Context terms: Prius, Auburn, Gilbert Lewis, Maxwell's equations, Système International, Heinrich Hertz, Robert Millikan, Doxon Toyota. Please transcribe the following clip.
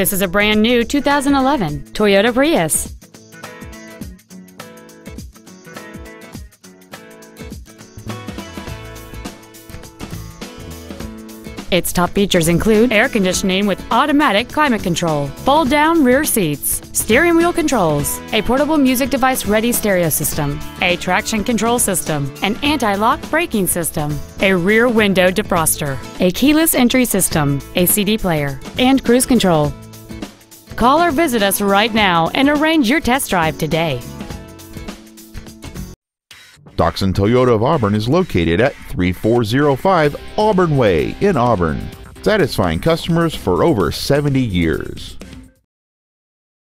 This is a brand new 2011 Toyota Prius. Its top features include air conditioning with automatic climate control, fold-down rear seats, steering wheel controls, a portable music device-ready stereo system, a traction control system, an anti-lock braking system, a rear window defroster, a keyless entry system, a CD player, and cruise control. Call or visit us right now and arrange your test drive today. Doxon Toyota of Auburn is located at 3405 Auburn Way in Auburn, satisfying customers for over 70 years.